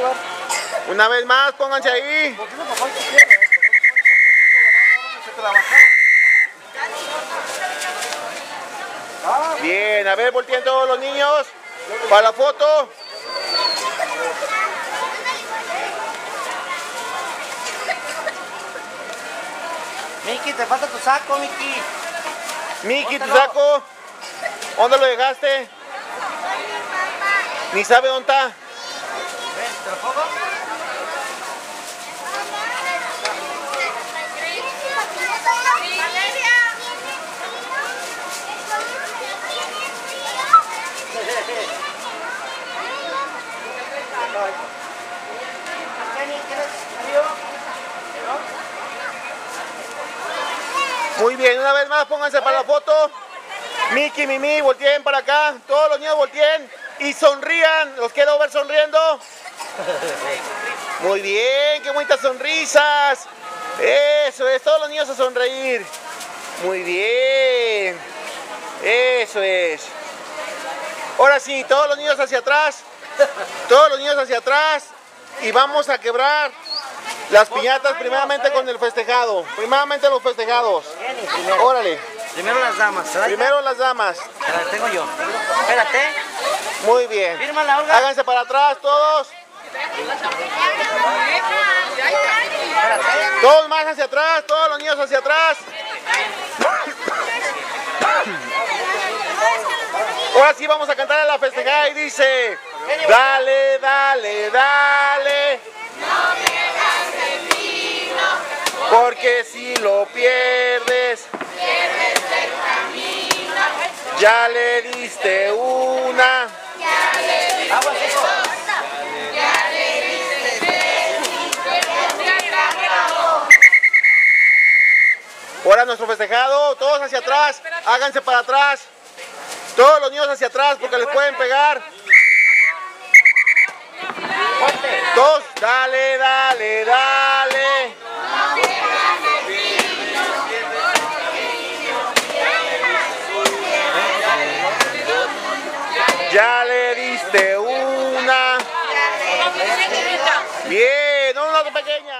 llevar. Una vez más, pónganse ahí. ¿Por qué no papá se cierra? Bien, a ver, volteen todos los niños para la foto. Miki, te falta tu saco, Miki. Miki, tu saco. ¿Dónde lo dejaste? Ni sabe dónde está. ¿Te lo pongo? Muy bien, una vez más pónganse para la foto. Miki, Mimi, volteen para acá. Todos los niños volteen y sonrían. Los quiero ver sonriendo. Muy bien, qué bonitas sonrisas. Eso es, todos los niños a sonreír. Muy bien. Eso es. Ahora sí, todos los niños hacia atrás. Todos los niños hacia atrás. Y vamos a quebrar las piñatas primeramente con el festejado. Primeramente los festejados. Órale. Primero las damas. Primero las damas. Las tengo yo. Espérate. Muy bien. Háganse para atrás todos. Todos más hacia atrás. Todos los niños hacia atrás. Ahora sí vamos a cantar a la festejada y dice... Dale, dale, dale. No pierdas el vino, porque si lo pierdes, pierdes el camino. Ya le diste una, ya le diste dos, ya le diste tres, y se acabó. Ahora nuestro festejado, todos hacia atrás, háganse para atrás. Todos los niños hacia atrás porque les pueden pegar. Dos, dale, dale, dale. Ya le diste una. Bien, una pequeña.